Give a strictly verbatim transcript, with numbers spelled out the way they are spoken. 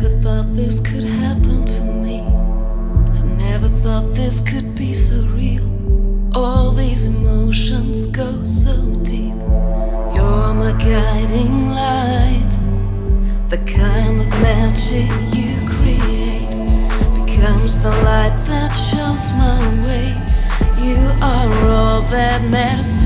never thought this could happen to me. I never thought this could be so real. All these emotions go so deep. You're my guiding light, the kind of magic you create becomes the light that shows my way. You are all that matters.